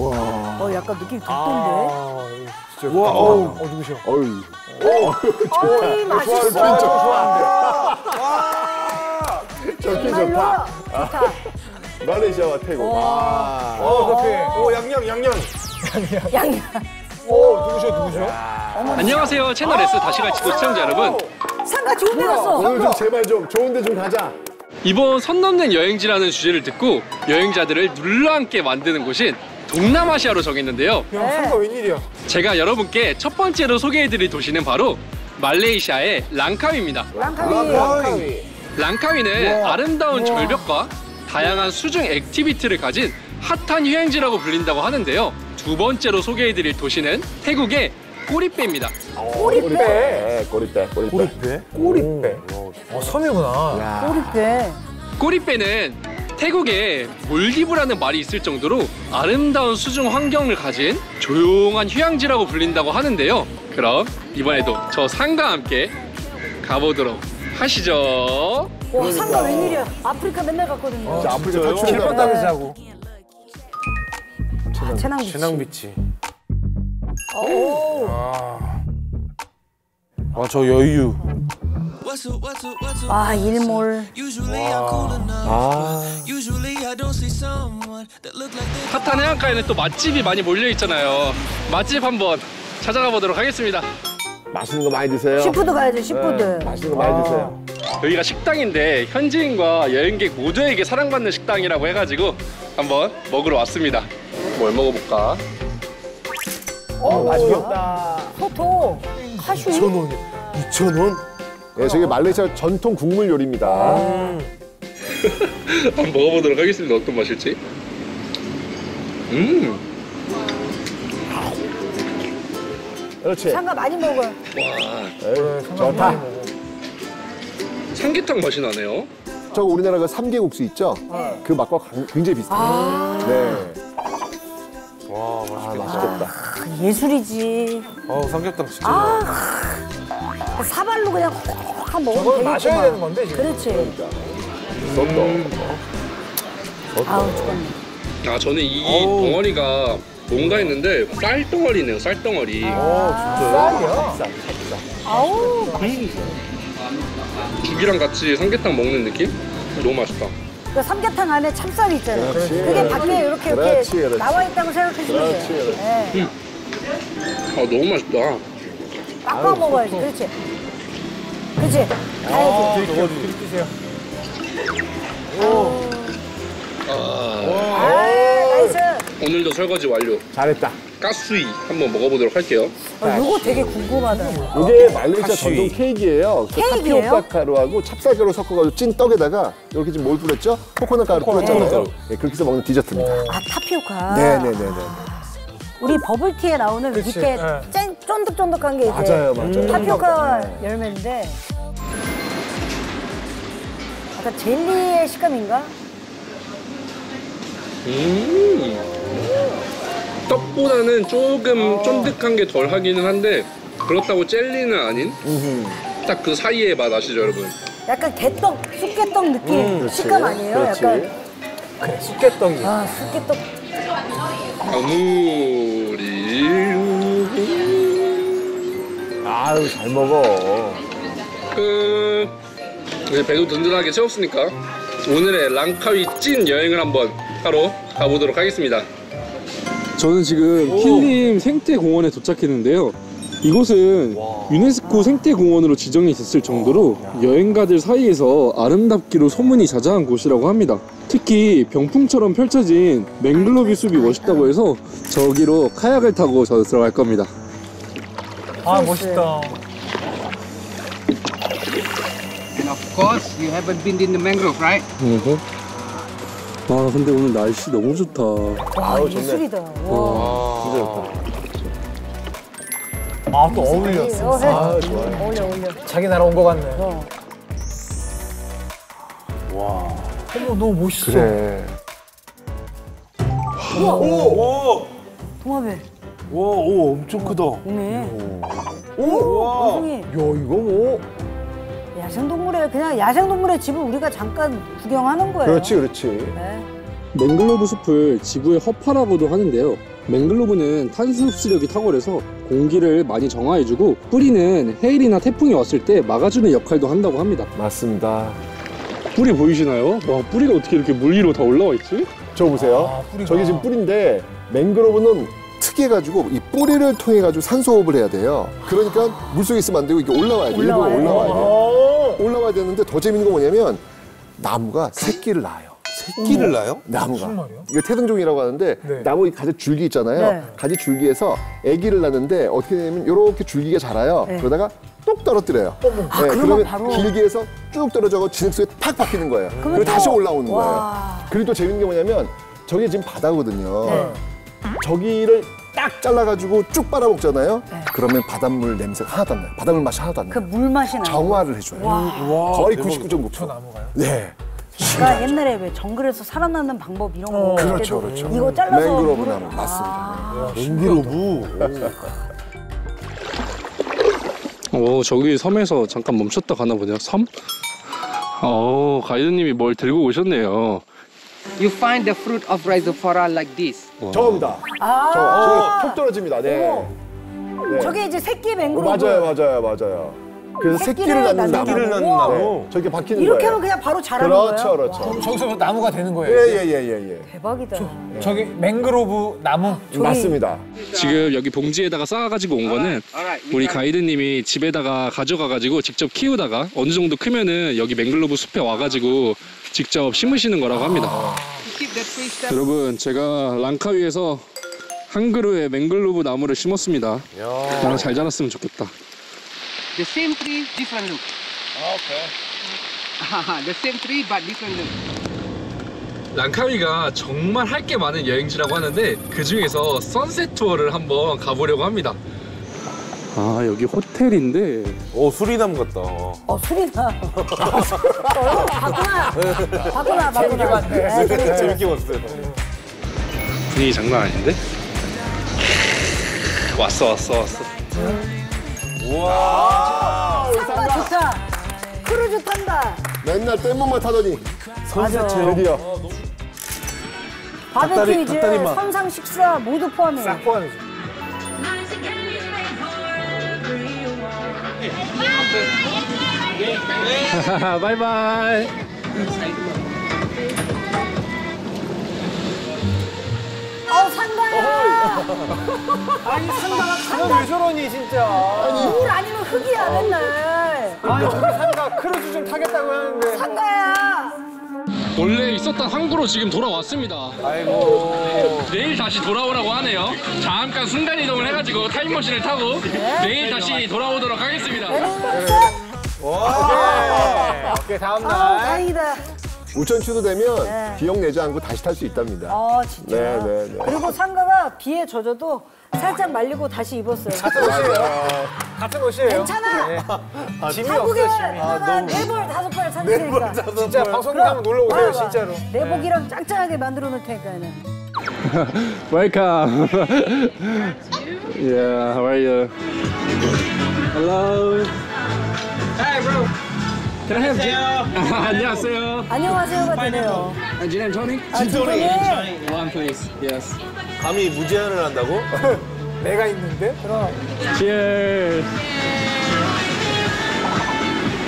와. 약간 느낌이 독도인데? 진짜. 와, 누구셔? 어이. 어이, 맛있어. 진짜 좋아한데. 와! 좋긴 좋다. 좋다. 말레이시아와 태국. 와. 커피. 오, 양념. 양념. 오, 누구셔? 안녕하세요. 채널 S 다시 갈 지도 시청자 여러분. 상가 좋은데 갔어. 오늘 좀 제발 좀 좋은데 좀 가자. 이번 선 넘는 여행지라는 주제를 듣고 여행자들을 눌러앉게 만드는 곳인 동남아시아로 정했는데요. 야, 상가 웬일이야? 제가 여러분께 첫 번째로 소개해드릴 도시는 바로 말레이시아의 랑카위입니다. 랑카위는 아름다운 절벽과 다양한 수중 액티비티를 가진 핫한 휴양지라고 불린다고 하는데요. 두 번째로 소개해드릴 도시는 태국의 꼬리빼입니다. 꼬리빼. 섬이구나. 꼬리빼. 꼬리빼는 태국에 몰디브라는 말이 있을 정도로 아름다운 수중 환경을 가진 조용한 휴양지라고 불린다고 하는데요. 그럼 이번에도 저 상가와 함께 가보도록 하시죠. 와, 상가 웬일이야. 아프리카 맨날 갔거든요. 진짜 아프리카 킬번 따면서 자고. 체낭비치. 와, 저 여유. 와, 일몰. 핫한 해안가에는 또 맛집이 많이 몰려있잖아요. 맛집 한번 찾아가 보도록 하겠습니다. 맛있는 거 많이 드세요. 시푸드 가야죠, 시푸드. 네, 맛있는 거 많이 드세요. 여기가 식당인데 현지인과 여행객 모두에게 사랑받는 식당이라고 해가지고 한번 먹으러 왔습니다. 뭘 먹어볼까? 맛있겠다. 토토, 카슈. 2,000원? 네, 저게 말레이시아 전통 국물 요리입니다. 한번 먹어보도록 하겠습니다. 어떤 맛일지. 그렇지. 상가 많이 먹어요. 와, 좋다. 삼계탕 맛이 나네요. 저거 우리나라 그 삼계국수 있죠? 네. 그 맛과 굉장히 비슷해요. 네. 와, 맛있겠다. 아, 예술이지. 삼겹탕 진짜. 사발로 그냥 확 먹으면 되겠구만. 마셔야 되는 건데, 지금. 그렇지. 아우, 좋네. 아, 저는 이 덩어리가 뭔가 했는데 쌀덩어리네요, 쌀덩어리. 아, 진짜요? 쌀이야? 아우, 맛있어. 죽이랑 같이 삼계탕 먹는 느낌? 너무 맛있다. 그 삼계탕 안에 참쌀이 있잖아요. 그렇지, 그게 밖에 이렇게 그렇지. 나와 있다고 생각하시면 돼요. 네. 아, 너무 맛있다. 꽉꽉 먹어야지. 그렇지. 가야지. 드세요. 나이스. 오늘도 설거지 완료. 잘했다. 까수이 한번 먹어보도록 할게요. 이거 되게 궁금하다. 이게 말레이시아 전통 케이크예요. 타피오카가루하고 찹쌀가루 섞어가지고 찐 떡에다가 이렇게 지금 뭘 뿌렸죠? 코코넛 가루 뿌렸잖아요. 네, 그렇게 해서 먹는 디저트입니다. 아, 타피오카. 네네네네. 우리 버블티에 나오는 밑에 쫀득쫀득한 게 이제 타피오카 열매인데 약간 젤리의 식감인가? 떡보다는 조금 쫀득한 게 덜 하기는 한데 그렇다고 젤리는 아닌 딱 그 사이의 맛 아시죠, 여러분? 약간 개떡, 쑥개떡 느낌 식감 아니에요? 그렇지. 약간 그래, 쑥개떡이. 아, 쑥개떡. 아무리 아유, 잘 먹어. 이제 배도 든든하게 채웠으니까 오늘의 랑카위 찐 여행을 한번 하러 가보도록 하겠습니다. 저는 지금 킬림 생태공원에 도착했는데요. 이곳은 유네스코 생태공원으로 지정이 됐을 정도로 여행가들 사이에서 아름답기로 소문이 자자한 곳이라고 합니다. 특히 병풍처럼 펼쳐진 맹글로브 숲이 멋있다고 해서 저기로 카약을 타고 저 들어갈 겁니다. 아, 멋있다. And of course, you haven't been in the mangrove, right? 아, 근데 오늘 날씨 너무 좋다. 와, 예술이다. 와, 진짜 좋다. 아, 또 어울렸어. 아, 좋아요. 어울려. 자기 나라 온 거 같네. 와. 어머, 너무 멋있어. 그래. 우와, 오! 도마뱀. 와, 오, 엄청 크다. 오네. 오! 야, 이거 뭐? 야생동물에 그냥 야생동물의 집을 우리가 잠깐 구경하는 거예요. 그렇지. 네. 맹글로브 숲을 지구의 허파라고도 하는데요. 맹글로브는 탄소 흡수력이 탁월해서 공기를 많이 정화해주고 뿌리는 해일이나 태풍이 왔을 때 막아주는 역할도 한다고 합니다. 맞습니다. 뿌리 보이시나요? 와, 뿌리가 어떻게 이렇게 물 위로 다 올라와 있지? 저거 보세요. 아, 저게 지금 뿌리인데 맹그로브는 특이해가지고 이 뿌리를 통해가지고 산소호흡을 해야 돼요. 그러니까 물속에 있으면 안 되고 이게 올라와야 돼요. 일부러 올라와야 돼요. 올라와야 되는데 더 재밌는 건 뭐냐면 나무가 새끼를 낳아요. 새끼를 낳아요? 나무가. 이게 태등종이라고 하는데 네. 나무 가지 줄기 있잖아요. 네. 가지 줄기에서 아기를 낳는데 어떻게 되냐면 이렇게 줄기가 자라요. 네. 그러다가 똑 떨어뜨려요. 아, 네, 그러면 바로... 길게에서 쭉 떨어져서 진흙 속에 팍 박히는 거예요. 그리고 다시 올라오는 와... 거예요. 그리고 또 재밌는 게 뭐냐면 저게 지금 바다거든요. 네. 저기를 딱 잘라가지고 쭉 빨아먹잖아요. 네. 그러면 바닷물 냄새가 하나도 안 나요. 바닷물 맛이 하나도 안 나요. 그 물 맛이 나요. 정화를 해줘요. 와... 거의 99.9%. 나무가요? 네. 그러니까 옛날에 왜 정글에서 살아남는 방법 이런 거 그렇죠, 그렇죠. 이거 잘라서 맹그로브 나무 물을... 맞습니다. 맹그로브. 오, 저기 섬에서 잠깐 멈췄다 가나 보네요. 섬? 오, 가이드님이 뭘 들고 오셨네요. You find the fruit of rhizophora like this. 저겁니다. 아, 톡 떨어집니다. 네. 네. 저게 이제 새끼 맹그로브. 맞아요, 맞아요, 맞아요. 그래서 새끼를 낳는 나무. 네. 저렇게 박히는 거예요. 이렇게 하면 그냥 바로 자라는 거예요? 그렇죠, 그렇죠. 저기서 나무가 되는 거예요? 예. 대박이다. 저기 맹그로브 나무? 맞습니다. 지금 여기 봉지에다가 싸가지고 온 거는 우리 가이드님이 집에다가 가져가가지고 직접 키우다가 어느 정도 크면은 여기 맹그로브 숲에 와가지고 직접 심으시는 거라고 합니다. 여러분, 제가 랑카위에서 한 그루의 맹그로브 나무를 심었습니다. 나랑 잘 자랐으면 좋겠다. The same tree, different look. Okay. The same tree, but different look. 랑카위가 정말 할 게 많은 여행지라고 하는데 그 중에서 선셋 투어를 한번 가보려고 합니다. 아, 여기 호텔인데. 오, 수리남 같다. 수리남. 바꾸나. 재밌게 봤어요. 분위기 장난 아닌데? 왔어. 우와! 상가 좋다! 크루즈 탄다! 맨날 뗏목만 타더니 선사체 드디어 바베큐 이제 선상 식사 모두 포함해요. 싹 포함해요. 바이바이! 상가야! 아니, 상가가 왜 저러니, 진짜. 물 아니면 흙이야, 맨날. 아니, 상가 크루즈 좀 타겠다고 하는데. 상가야! 원래 있었던 항구로 지금 돌아왔습니다. 아이고. 내일 다시 돌아오라고 하네요. 잠깐 순간이동을 해가지고 타임머신을 타고 내일 다시 돌아오도록 하겠습니다. 오케이, 다음날. 다행이다. 우천추도 되면 비용 내지 않고 다시 탈 수 있답니다. 아, 진짜. 네. 그리고 상가가 비에 젖어도 살짝 말리고 다시 입었어요. 같은 옷이에요. 괜찮아. 네. 짐이 없어요. 나가 4벌 5벌 샀으니까. 진짜 방송국 한번 놀러 오세요, 진짜로. 내복이랑 짱짱하게 만들어 놓을 테니까요. Welcome. Yeah, how are you? Hello. Hey, bro. 안녕하세요가 되네요. 진토닉? One place, yes. 감히 무제한을 한다고? 내가 있는데? 그럼. Cheers.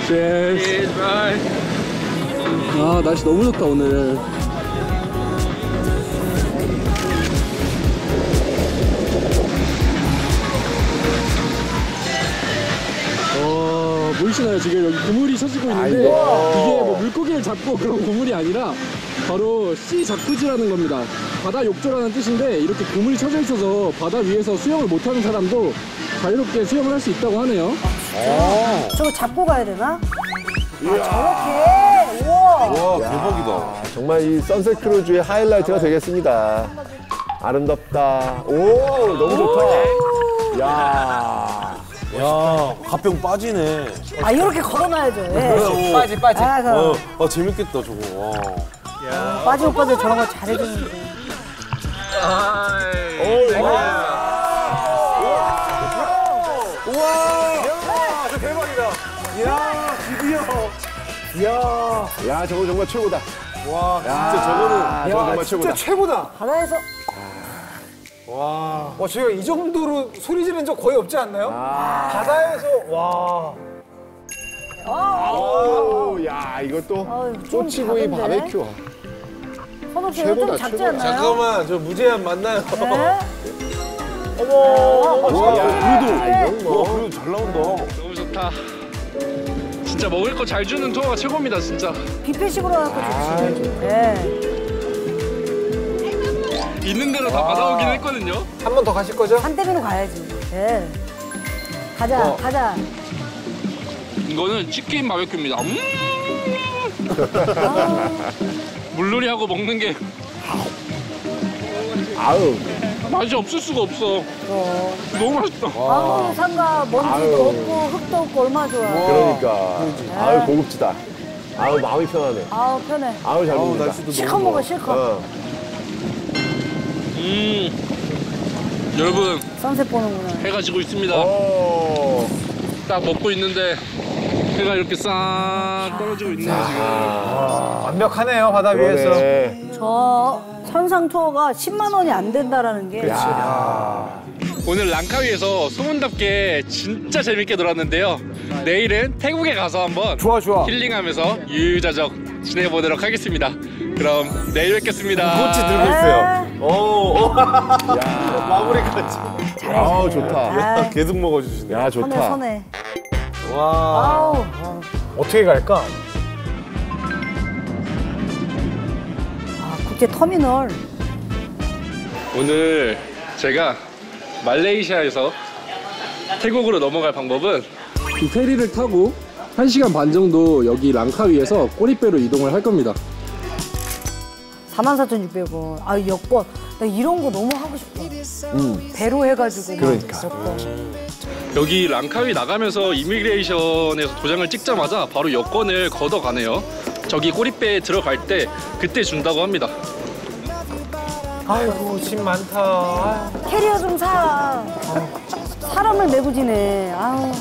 Cheers. Bye. 아, 날씨 너무 좋다, 오늘. 보이시나요? 지금 여기 그물이 쳐지고 있는데 이게 뭐 물고기를 잡고 그런 그물이 아니라 바로 씨 자쿠지라는 겁니다. 바다 욕조라는 뜻인데 이렇게 그물이 쳐져 있어서 바다 위에서 수영을 못하는 사람도 자유롭게 수영을 할 수 있다고 하네요. 아, 저거 잡고 가야 되나? 저렇게? 우와, 대박이다. 정말 이 선셋 크루즈의 하이라이트가 되겠습니다. 아름답다. 오, 너무 좋다. 야, 가평 빠지네. 아, 이렇게 걸어놔야죠. 네. 빠지. 재밌겠다, 저거. 빠지 오빠들 저런 거 잘해주는데. 우와, 저 대박이다. 이야, 드디어. 이야, 저거 정말 최고다. 와, 진짜 저거는 정말 최고다. 진짜 최고다. 바다에서. 와. 와, 저희가 이 정도로 소리 지른 적 거의 없지 않나요? 바다에서, 와. 아우, 야, 이것도 꼬치구이 바베큐. 선우 씨, 이거 좀 작지 않나요? 잠깐만, 저 무제한 만나요. 네? 어머, 와, 그래도. 와, 그래도 잘 나온다. 너무 좋다. 진짜 먹을 거 잘 주는 통화가 최고입니다, 진짜. 뷔페식으로 하는 거 좋지. 네. 있는 대로 다 받아오긴 했거든요. 한 번 더 가실 거죠? 한때비로 가야지. 네. 가자, 가자. 이거는 치킨 바베큐입니다. 물놀이하고 먹는 게 아우 맛이 없을 수가 없어. 너무 맛있다. 아우 상가 먼지도 없고 흙도 없고 얼마나 좋아요. 그러니까. 아우 고급지다. 아우 마음이 편하네. 아우 편해. 아우 잘 먹는다. 실컷 먹어 실컷. 여러분 선셋 보는구나. 해가 지고 있습니다. 딱 먹고 있는데 해가 이렇게 싹 떨어지고 있네요 지금. 완벽하네요 바다 위에서. 그러네. 저 선상 투어가 10만 원이 안 된다라는 게. 오늘 랑카위에서 소문답게 진짜 재밌게 놀았는데요. 내일은 태국에 가서 한번 좋아. 힐링하면서 유유자적 지내보도록 하겠습니다. 그럼 내일 뵙겠습니다. 꼬치 들고 있어요. 오. 야, 마무리까지. 아우 좋다. 계속 먹어주시네. 야 좋다. 선해. 와. 아우. 어떻게 갈까? 터미널. 오늘 제가 말레이시아에서 태국으로 넘어갈 방법은 이 페리를 타고 1시간 반 정도 여기 랑카위에서 꼬리빼로 이동을 할 겁니다. 44,600원. 아 여권. 나 이런 거 너무 하고 싶어. 배로 해가지고. 그러니까. 여기 랑카위 나가면서 이미그레이션에서 도장을 찍자마자 바로 여권을 걷어가네요. 저기 꼬리빼에 들어갈 때 그때 준다고 합니다. 아이고 짐 많다. 캐리어 좀 사. 사람을 메고 지네. 아유.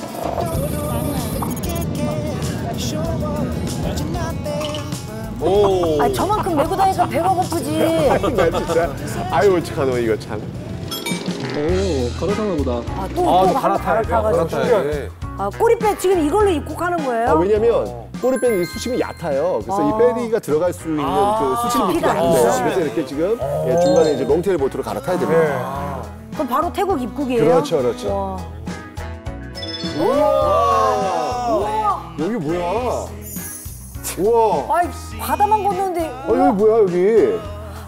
오. 아 저만큼 메고 다니니까 배가 고프지. 나 진짜. 아유 어떡하노 이거 참. 오 갈아타나 보다. 아 또 갈아타가지고. 아 꼬리빼 지금 이걸로 입국하는 거예요? 아, 왜냐면. 꼬리빼는 이 수심이 얕아요. 그래서 이 페리가 들어갈 수 있는 그 수심이 있기도 한데 그래서 이렇게 지금 중간에 이제 롱테일 보트로 갈아타야 됩니다. 그럼 바로 태국 입국이에요? 그렇죠. 우와. 여기 뭐야? 우와. 아니, 바다만 걷는데. 여기 뭐야 여기?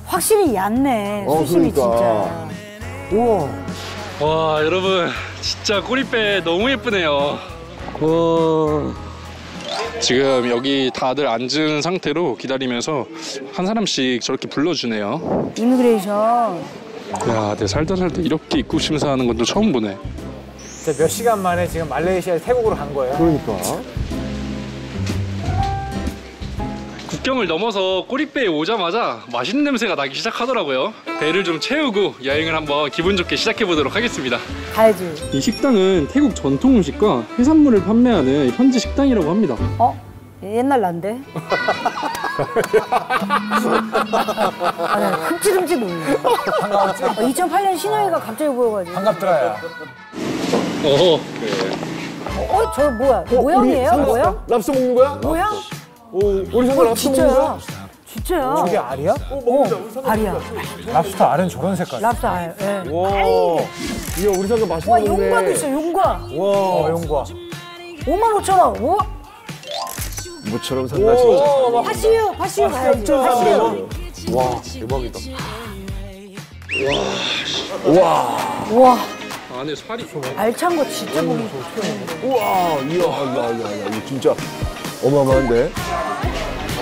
확실히 얕네. 수심이 그러니까. 진짜. 우와. 와 여러분 진짜 꼬리빼 너무 예쁘네요. 우와. 지금 여기 다들 앉은 상태로 기다리면서 한 사람씩 저렇게 불러주네요. 이미그레이션. 야, 내 살다 이렇게 입국 심사하는 건 또 처음 보네. 진짜 몇 시간 만에 지금 말레이시아에서 태국으로 간 거예요. 그러니까. 국경을 넘어서 꼬리빼에 오자마자 맛있는 냄새가 나기 시작하더라고요. 배를 좀 채우고 여행을 한번 기분 좋게 시작해보도록 하겠습니다. 가야지. 이 식당은 태국 전통 음식과 해산물을 판매하는 현지 식당이라고 합니다. 옛날 난데? 아니, 흠칫흠칫 놀래. 2008년 신화이가 갑자기 보여가지고. 반갑더라, 야. 저 뭐야? 모양이에요? 모양? 랍스 먹는 거야? 모양? 우리 상가 랍스터 먹는 거야? 진짜야. 저게 알이야? 먹자. 우리 상가 알이야. 랍스터 알은 저런 색깔. 랍스터 알. 예. 와. 이야 우리 상가 맛있는 거네. 와 용과도 있어 용과. 와 용과. 55,000원. 오. 모처럼 산다 진짜. 파시유 가야지. 와 대박이다. 와. 안에 살이 알찬 거 진짜 보기 좋다. 우와 이야 이거 진짜. 어마어마한데?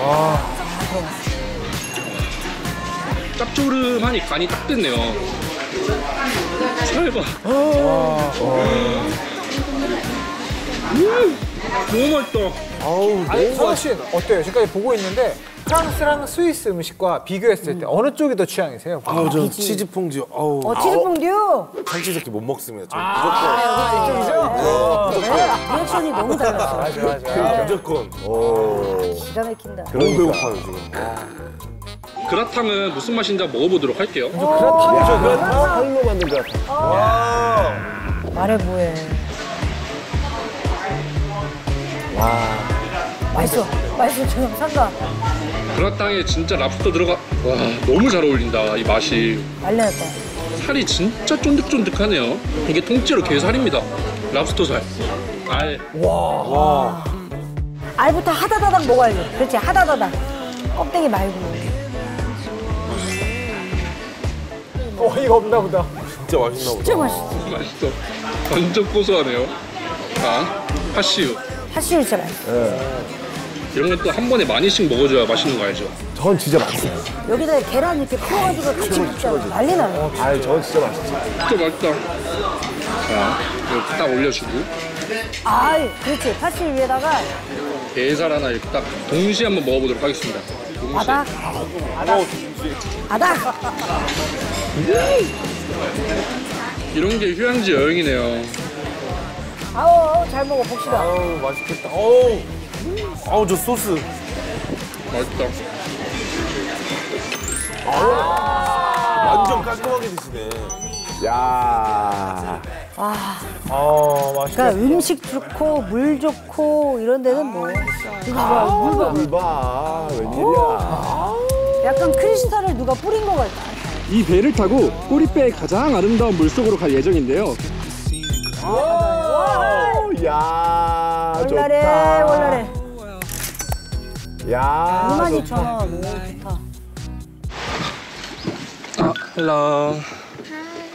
와. 짭조름하니 간이 딱 됐네요. 설마. 너무 맛있다. 아우, 선우 씨 어때요? 지금까지 보고 있는데 프랑스랑 스위스 음식과 비교했을 때 어느 쪽이 더 취향이세요? 아우, 저 치즈 퐁듀. 아우. 치즈 퐁듀? 참치새끼 못 먹습니다. 저 무조건. 아, 이쪽이죠? 네. 리액션이 너무 달라요. 맞아, 맞아. 무조건. 기가 막힌다. 너무 배고파요, 지금. 그라탕은 무슨 맛인지 먹어보도록 할게요. 그라탕이죠, 그라탕? 칼로 만든 그라탕. 말해 뭐해. 와. 맛있어, 맛있어, 지금 상가. 그라탕에 진짜 랍스터 들어가. 와, 너무 잘 어울린다, 이 맛이. 알려야겠다. 살이 진짜 쫀득쫀득하네요. 이게 통째로 게살입니다. 랍스터 살. 알. 와. 알부터 하다다닥 먹어야지. 그렇지, 하다다닥. 껍데기 말고. 이거 없나 보다. 진짜 맛있나 보다. 진짜 맛있어. 맛있어. 완전 고소하네요. 아, 팥씨유. 팥씨유 진짜 맛있어. 네. 이런 건 또 한 번에 많이씩 먹어줘야 맛있는 거 알죠? 전 진짜 맛있어요. 여기다 계란 이렇게 풀어가지고 같이 먹자. 난리 나요. 아니, 전 진짜 맛있어. 진짜 맛있다. 자, 이렇게 딱 올려주고. 아이, 그렇지. 팥씨유 위에다가. 게살 하나 이렇게 딱 동시에 한번 먹어보도록 하겠습니다. 동시에. 아닥. 아닥. 아닥. 이런 게 휴양지 여행이네요. 아우, 잘 먹어 봅시다. 아우, 맛있겠다. 아우, 저 소스. 맛있다. 아우, 완전 깔끔하게 드시네. 야. 그러니까 음식 좋고 물 좋고 이런 데는 뭐. 물봐. 웬일이야. 약간 크리스탈을 누가 뿌린 것 같아. 이 배를 타고 꼬리빼의 가장 아름다운 물속으로 갈 예정인데요. 야, 원랄해, 좋다. 원랄해. 야, 22,000원. 좋다. 아, hello.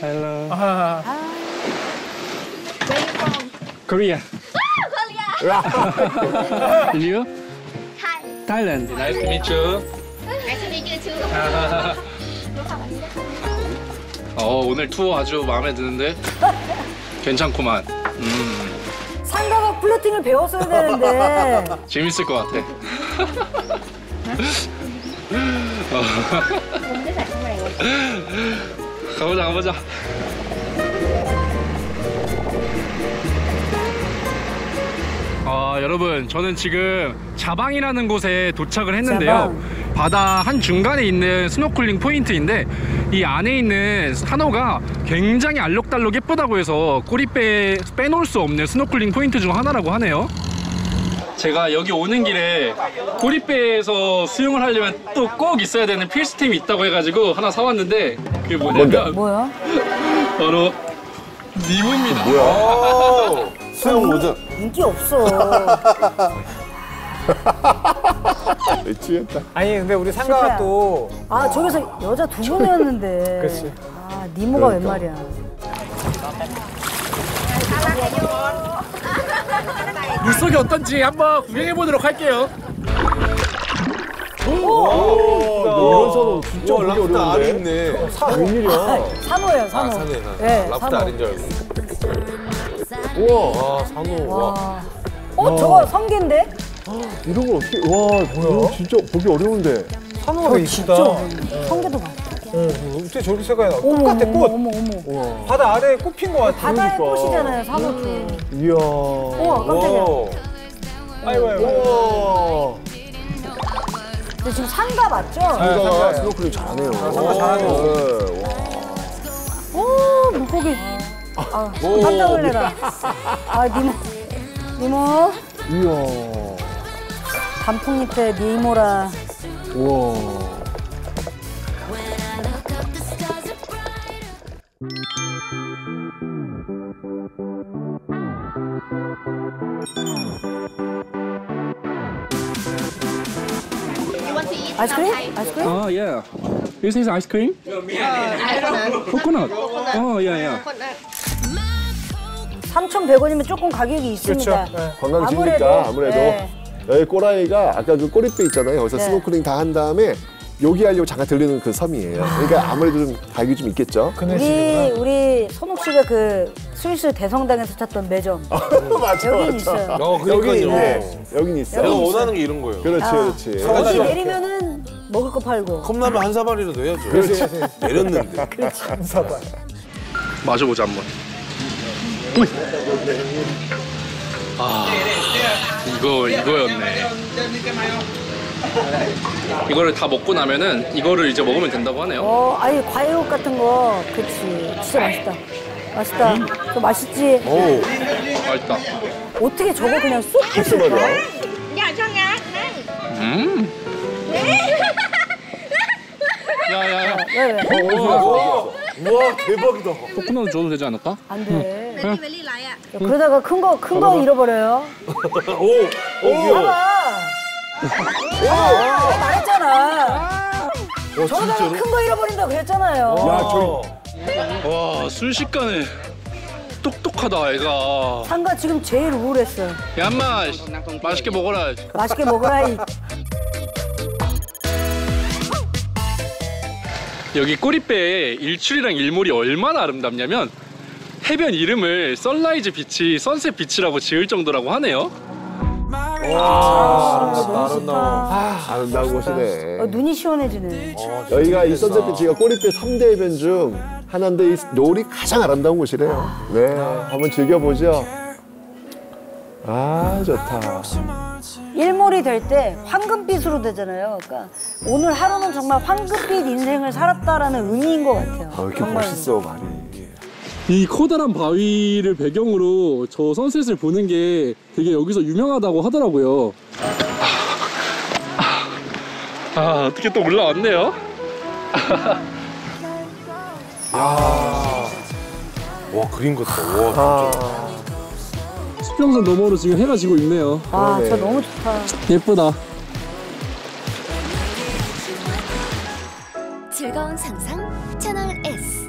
Hello. 아. Where you from? Korea. Korea. And you? Thailand. Nice to meet you. Nice to meet you too. 오늘 투어 아주 마음에 드는데? 괜찮구만. 상가가 플러팅을 배웠어야 되는데. 재밌을 것 같아. 가보자. 여러분, 저는 지금 자방이라는 곳에 도착을 했는데요. 바다 한중간에 있는 스노클링 포인트인데 이 안에 있는 산호가 굉장히 알록달록 예쁘다고 해서 꼬리빼에 빼놓을 수 없는 스노클링 포인트 중 하나라고 하네요. 제가 여기 오는 길에 꼬리빼에서 수영을 하려면 또 꼭 있어야 되는 필수템이 있다고 해가지고 하나 사왔는데 그게 뭐냐면 뭐야? 바로 니모입니다. 뭐야? 수영 모자. 인기 없어. 취했다. 아니, 근데 우리 상가가 또. 아, 저기서 여자 두 명이었는데. 그치. 아, 니모가 웬 말이야. 물속이 어떤지 한번 구경해보도록 할게요. 이런 산호 진짜 랍스터 알이 있네. 산호예요, 산호. 네, 랍스터 알인 줄 알고. 우와, 산호. 저거 성게인데? 이런 걸 어떻게, 이거 진짜 보기 어려운데. 산호가 있다. 성게도 많다. 어떻게 저렇게 색깔이 나? 꽃 같아, 꽃. 어머. 바다 아래에 꽃 핀 거 같아. 바다에 꽃이잖아요, 산호. 이야. 우와, 깜짝이야. 아이고. 근데 지금 상가 맞죠? 상가 스노클링 잘하네요. 상가 잘하네요. 물고기. 깜짝 놀래라. 니모. 이야. 단풍잎에 니모라. 우와. 아이스크림? 아이스크림? 아, 예. This is ice cream? 코코넛. 어, 예. 3,100원이면 조금 가격이 있습니다. 그렇죠. 관광지니까 아무래도. 네. 여기 꼬라이가 아까 그 꼬리빼 있잖아요. 거기서 스노클링 다 한 다음에 요기하려고 잠깐 들리는 그 섬이에요. 그러니까 아무래도 좀 가격이 좀 있겠죠. 우리 선욱 씨가 그 스위스 대성당에서 찾던 매점. 맞아. 여긴 있어요. 여긴 있어요. 내가 원하는 게 이런 거예요. 그렇지. 여기 내리면은 먹을 거 팔고. 컵라면 한 사발이라도 넣어야죠. 그렇지. 내렸는데. 그렇지. 한 사발. 마셔보자 한번. 아, 이거였네. 이거를 다 먹고 나면은 이거를 이제 먹으면 된다고 하네요. 아예 과일국 같은 거, 그렇지. 진짜 맛있다. 맛있다. 또 맛있지. 오, 맛있다. 어떻게 저거 그냥 쏙 드실까? 야야야. 와 대박이다. 조금만 줘도 되지 않을까? 안 돼. 그러다가 큰 거 잃어버려요. 오, 봐봐. 말했잖아. 저러다가 큰 거 잃어버린다고 그랬잖아요. 와, 순식간에 똑똑하다, 애가. 상가 지금 제일 우울했어요. 야, 인마, 맛있게 먹어라. 맛있게 먹어라. 여기 꼬리빼의 일출이랑 일몰이 얼마나 아름답냐면 해변 이름을 선라이즈 비치, 선셋 비치라고 지을 정도라고 하네요. 와, 아름다운 곳이네. 눈이 시원해지네. 여기가 이 선셋 비치가 꼬리빼 3대 해변 중 하나인데 이 노을이 가장 아름다운 곳이래요. 네, 한번 즐겨보죠. 아, 좋다. 일몰이 될 때 황금빛으로 되잖아요. 그러니까 오늘 하루는 정말 황금빛 인생을 살았다라는 의미인 것 같아요. 아, 이렇게 멋있어, 말이. 이 커다란 바위를 배경으로 저 선셋을 보는 게 되게 여기서 유명하다고 하더라고요. 어떻게 또 올라왔네요. 아, 와, 그림 같다. 와, 진짜. 수평선 너머로 지금 해가 지고 있네요. 아, 저 너무 좋다. 예쁘다. 즐거운 상상 채널 S.